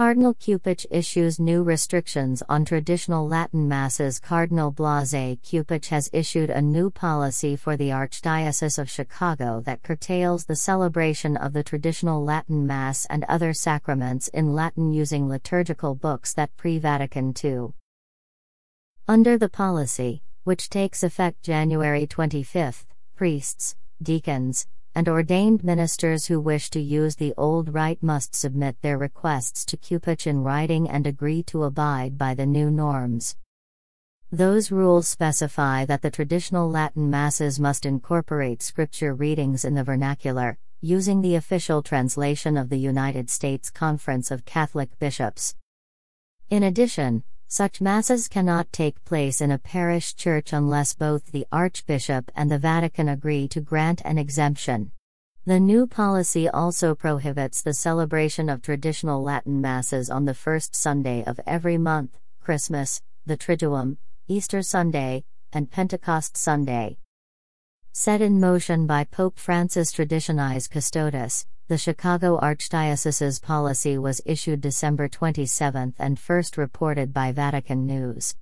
Cardinal Cupich issues new restrictions on traditional Latin Masses. Cardinal Blase Cupich has issued a new policy for the Archdiocese of Chicago that curtails the celebration of the traditional Latin Mass and other sacraments in Latin using liturgical books that pre-Vatican II. Under the policy, which takes effect January 25, priests, deacons, and ordained ministers who wish to use the old rite must submit their requests to Cupich in writing and agree to abide by the new norms. Those rules specify that the traditional Latin Masses must incorporate scripture readings in the vernacular, using the official translation of the United States Conference of Catholic Bishops. In addition, such masses cannot take place in a parish church unless both the Archbishop and the Vatican agree to grant an exemption. The new policy also prohibits the celebration of traditional Latin Masses on the first Sunday of every month, Christmas, the Triduum, Easter Sunday, and Pentecost Sunday. Set in motion by Pope Francis, Traditionis Custodes, the Chicago Archdiocese's policy was issued December 27 and first reported by Vatican News.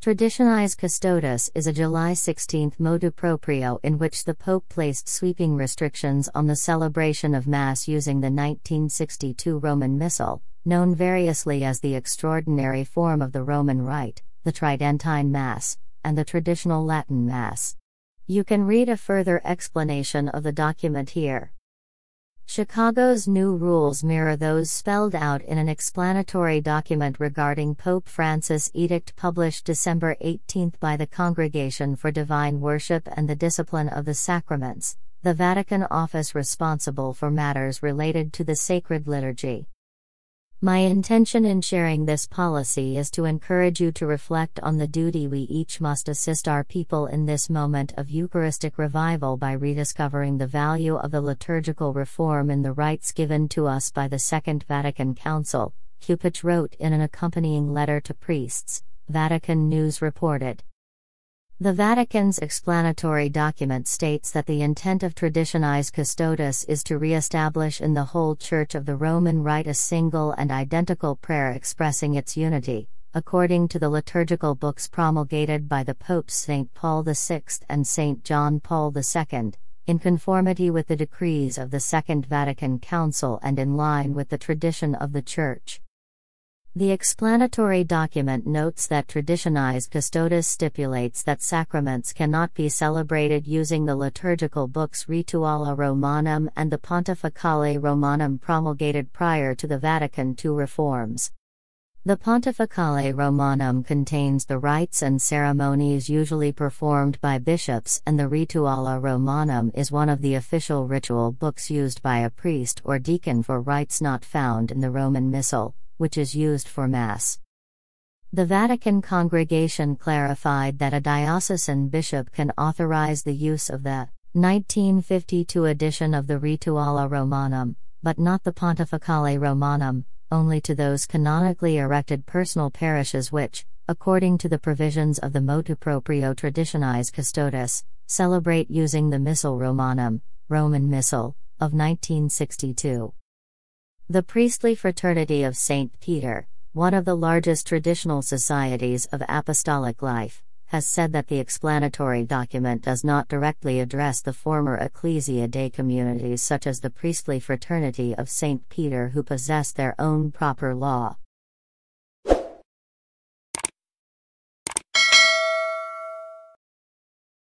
Traditionis Custodes is a July 16 motu proprio in which the Pope placed sweeping restrictions on the celebration of Mass using the 1962 Roman Missal, known variously as the Extraordinary Form of the Roman Rite, the Tridentine Mass, and the Traditional Latin Mass. You can read a further explanation of the document here. Chicago's new rules mirror those spelled out in an explanatory document regarding Pope Francis' edict published December 18 by the Congregation for Divine Worship and the Discipline of the Sacraments, the Vatican office responsible for matters related to the sacred liturgy. My intention in sharing this policy is to encourage you to reflect on the duty we each must assist our people in this moment of Eucharistic revival by rediscovering the value of the liturgical reform in the rites given to us by the Second Vatican Council, Cupich wrote in an accompanying letter to priests, Vatican News reported. The Vatican's explanatory document states that the intent of Traditionis Custodes is to re-establish in the whole Church of the Roman Rite a single and identical prayer expressing its unity, according to the liturgical books promulgated by the Popes St. Paul VI and St. John Paul II, in conformity with the decrees of the Second Vatican Council and in line with the tradition of the Church. The explanatory document notes that Traditionis Custodes stipulates that sacraments cannot be celebrated using the liturgical books Rituale Romanum and the Pontificale Romanum promulgated prior to the Vatican II reforms. The Pontificale Romanum contains the rites and ceremonies usually performed by bishops, and the Rituale Romanum is one of the official ritual books used by a priest or deacon for rites not found in the Roman Missal, which is used for Mass. The Vatican Congregation clarified that a diocesan bishop can authorize the use of the 1952 edition of the Rituale Romanum, but not the Pontificale Romanum, only to those canonically erected personal parishes which, according to the provisions of the motu proprio Traditionis Custodes, celebrate using the Missal Romanum, Roman Missal, of 1962. The Priestly Fraternity of St. Peter, one of the largest traditional societies of apostolic life, has said that the explanatory document does not directly address the former Ecclesia Dei communities such as the Priestly Fraternity of St. Peter, who possess their own proper law.